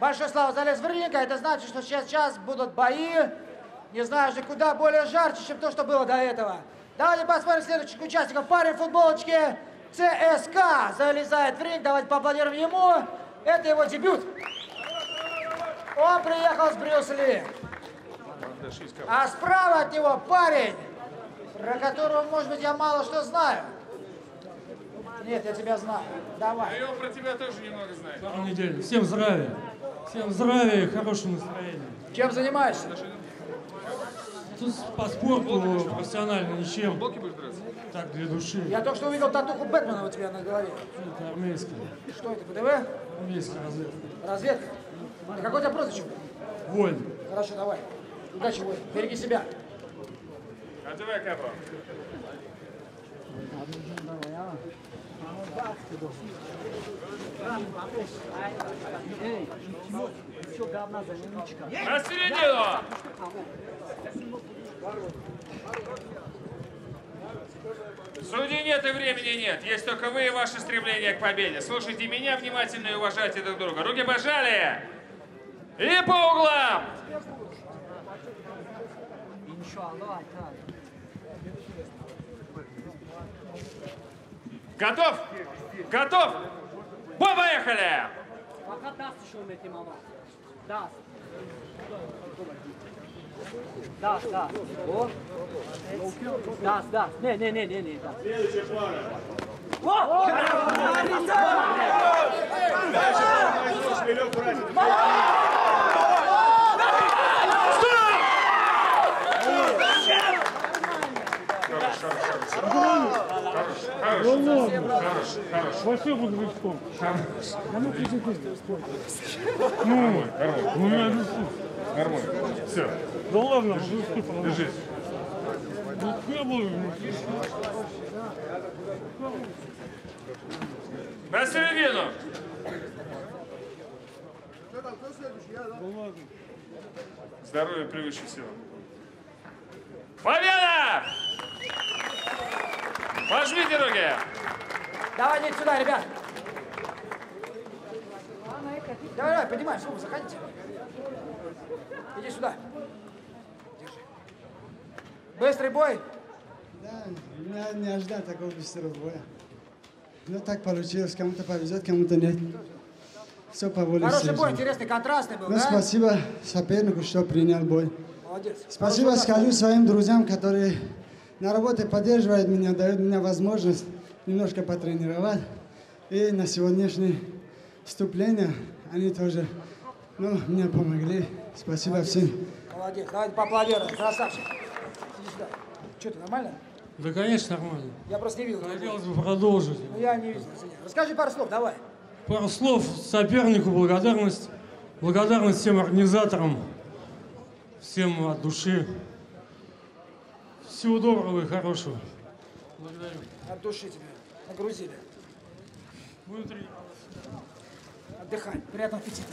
Большой слава залез в ринг, а это значит, что сейчас будут бои, не знаю же куда, более жарче, чем то, что было до этого. Давайте посмотрим следующих участников. Парень в футболочке ЦСКА залезает в ринг, давайте поаплодируем ему. Это его дебют. Он приехал с Брюс Ли. А справа от него парень, про которого, может быть, я мало что знаю. Нет, я тебя знаю. Давай. Я его про тебя тоже немного знаю. Пару недель. Всем здравия. Всем здравия и хорошего настроения. Чем занимаешься? Тут по спорту профессионально ничем. Так, для души. Я только что увидел татуху Бэтмена у тебя на голове. Это армейская. Что это, ПДВ? Армейская разведка. Разведка? А какой у тебя прозвище? Вольно. Хорошо, давай. Удачи, Вольно. Береги себя. А давай, Капа. На середину! Судей нет и времени нет. Есть только вы и ваше стремление к победе. Слушайте меня внимательно и уважайте друг друга. Руки пожали! И по углам! Готов? Готов? Бой, поехали! Пока даст еще уметь не мама. Даст. Даст, даст. О. Даст, даст. Не. Следующая пара. О! Все. Да ладно, держись. На середину. Здоровье превыше всего. Победа! Пожмите руки! Давай, нет, сюда, ребят! Давай, поднимай, слово, заходите. Иди сюда. Держи. Быстрый бой? Да, я не ожидал такого быстрого боя. Ну так получилось, кому-то повезет, кому-то нет. Все по воле. Хороший бой, интересный, контрастный был, да? Ну спасибо сопернику, что принял бой. Молодец. Спасибо, скажу своим друзьям, которые на работе поддерживают меня, дают мне возможность немножко потренировать. И на сегодняшнее вступление они тоже, ну, мне помогли. Спасибо всем. Молодец. Давайте поаплодируем. Красавчик. Иди сюда. Что, ты нормально? Да, конечно, нормально. Я просто не видел. Хотелось бы продолжить. Ну, я не видел. Расскажи пару слов, давай. Пару слов сопернику, благодарность. Благодарность всем организаторам. Всем от души. Всего доброго и хорошего. Благодарю. От души тебя нагрузили. Внутри. Отдыхай. Приятного аппетита.